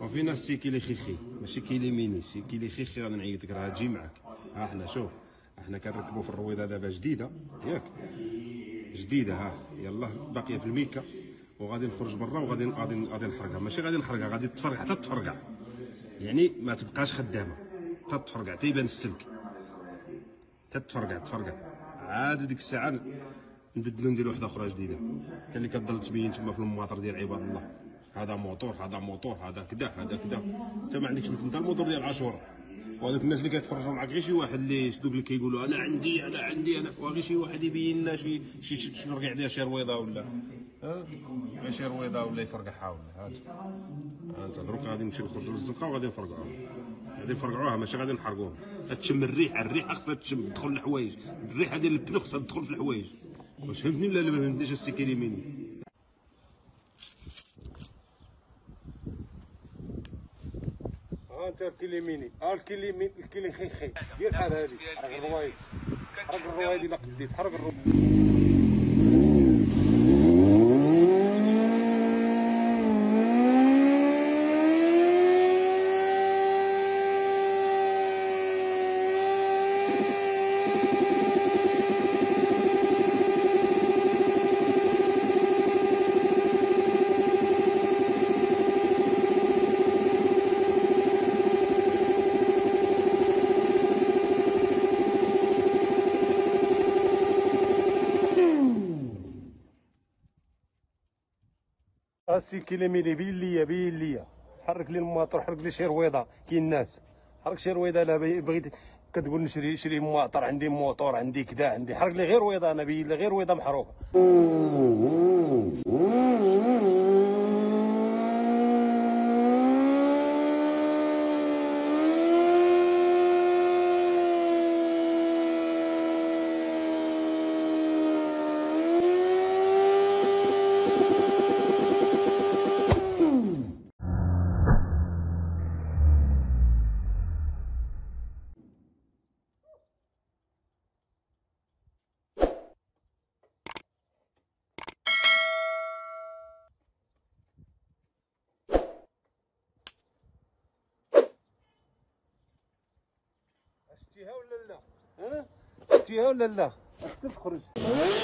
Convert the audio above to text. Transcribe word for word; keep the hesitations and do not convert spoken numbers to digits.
وفي ناس سي كيليخيخي ماشي كيليميني، سي كيليخيخي راني نعيطك راه تجي معاك. ها حنا شوف حنا كنركبوا في الرويضه دابا جديده ياك جديده، ها يلاه باقيه في الميكا وغادي نخرج برا وغادي غادي غادي نحرقها، ماشي غادي نحرقها غادي تفرقع حتى تفرقع، يعني ما تبقاش خدامه حتى تفرقع حتى يبان السلك حتى تفرقع تفرقع عاد ديك الساعه نبدلو نديرو وحده اخرى جديده. كان اللي كتضل تبين تما في المواطر ديال عباد الله، هذا موتور هذا موتور هذا كدا هذا كدا، انت ما عندكش مثل الموتور ديال عاشوره. وهذوك الناس اللي كيتفرجوا معاك غير شي واحد اللي دوك اللي كيقولوا انا عندي انا عندي انا، وغير شي واحد يبين لنا شي شي تفرقع عليها شي رويضه ولا ها شي رويضه ولا يفرقعها ولا هاد. انت دروك غادي نمشيو نخرجوا للزنقه وغادي نفرقعوها، غادي نفرقعوها ماشي غادي نحرقوها. تشم الريحه الريحه خصها تشم تدخل للحوايج، الريحه ديال البنو خصها تدخل في الحوايج. واش فهمتني ولا ما فهمتنيش السي كيليميني؟ ها انت الكيليميني ها الكيليميني الكيليخيخي دير بحال هادي، حرق الروايد حرق الروايد الا قديت حرق الروايد. السي كيليميني بين ليا بين ليا حرك لي المواطر حرك لي شي رويضه، كاين ناس حرك شي رويضه. انا بغيت كتقول نشري شري مواطر عندي موتور عندي كذا عندي، حرك لي غير رويضه انا بين لي غير رويضه محروقه. شفتيها ولا لا؟ ها؟ شفتيها ولا لا؟ خصك تخرج.